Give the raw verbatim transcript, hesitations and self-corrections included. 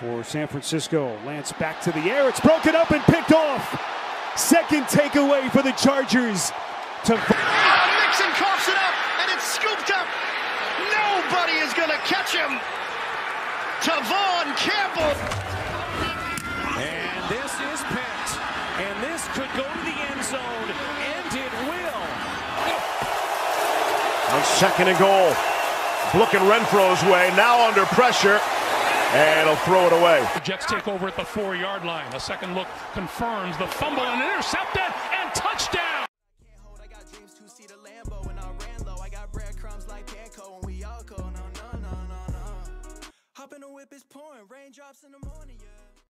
for San Francisco. Lance back to the air. It's broken up and picked off. Second takeaway for the Chargers. Tevaughn oh, Nixon coughs it up, and it's scooped up. Nobody is going to catch him. Tevaughn Campbell. And this is picked. And this could go to the end zone. And it will. On second and goal. Looking Renfro's way, now under pressure, and he'll throw it away. The Jets take over at the four-yard line. A second look confirms the fumble and intercepted, and touchdown. I can't hold, I got dreams to see the Lambo, and I ran low. I got breadcrumbs like panko, and we all go, no, no, no, no, no. Hop in the whip, it's pouring, raindrops in the morning.